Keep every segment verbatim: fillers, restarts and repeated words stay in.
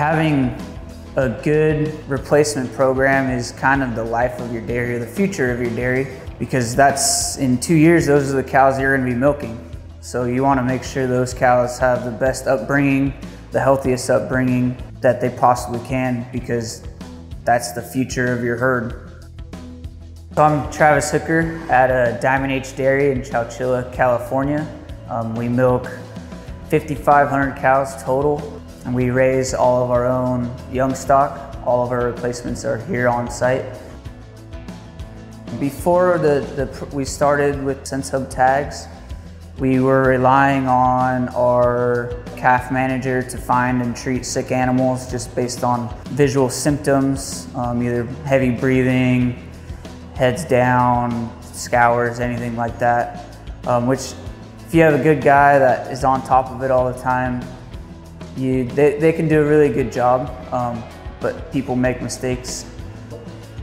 having a good replacement program is kind of the life of your dairy, or the future of your dairy, because that's, in two years, those are the cows you're gonna be milking. So you wanna make sure those cows have the best upbringing, the healthiest upbringing that they possibly can, because that's the future of your herd. So I'm Travis Hooker at a Diamond H Dairy in Chowchilla, California. Um, we milk fifty-five hundred cows total, and we raise all of our own young stock. All of our replacements are here on site. Before the, the, we started with SenseHub tags, we were relying on our calf manager to find and treat sick animals just based on visual symptoms, um, either heavy breathing, heads down, scours, anything like that. Um, which, if you have a good guy that is on top of it all the time, you they, they can do a really good job, um, but people make mistakes.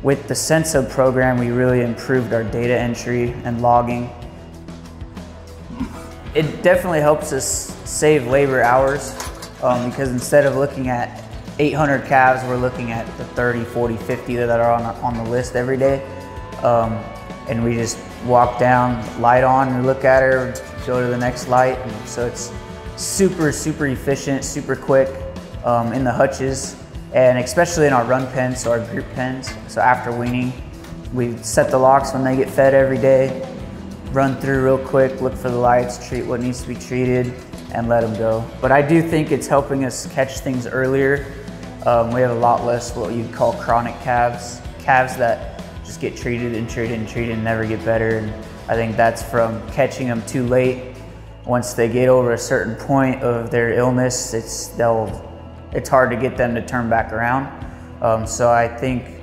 With the SenseHub program, we really improved our data entry and logging. It definitely helps us save labor hours, um, because instead of looking at eight hundred calves, we're looking at the thirty, forty, fifty that are on, on the list every day. Um, and we just walk down, light on, and look at her, go to the next light. And so it's super, super efficient, super quick um, in the hutches, and especially in our run pens, so our group pens. So after weaning, we set the locks when they get fed every day, run through real quick, look for the lights, treat what needs to be treated, and let them go. But I do think it's helping us catch things earlier. Um, we have a lot less what you'd call chronic calves, calves that just get treated and treated and treated and never get better. And I think that's from catching them too late. Once they get over a certain point of their illness, it's they'll it's hard to get them to turn back around. Um, so I think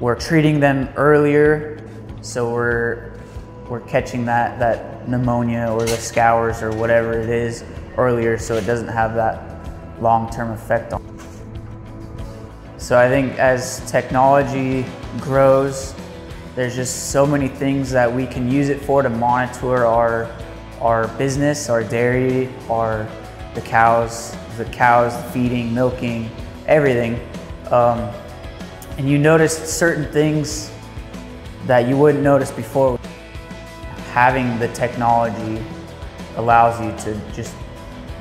we're treating them earlier, so we're we're catching that that pneumonia or the scours or whatever it is earlier, so it doesn't have that long-term effect on. So I think as technology grows, there's just so many things that we can use it for to monitor our our business, our dairy, our the cows, the cows feeding, milking, everything. Um, and you notice certain things that you wouldn't notice before. Having the technology allows you to just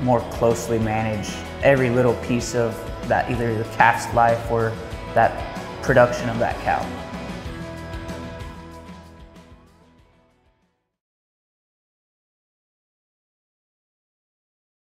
more closely manage every little piece of that, either the calf's life or that production of that cow.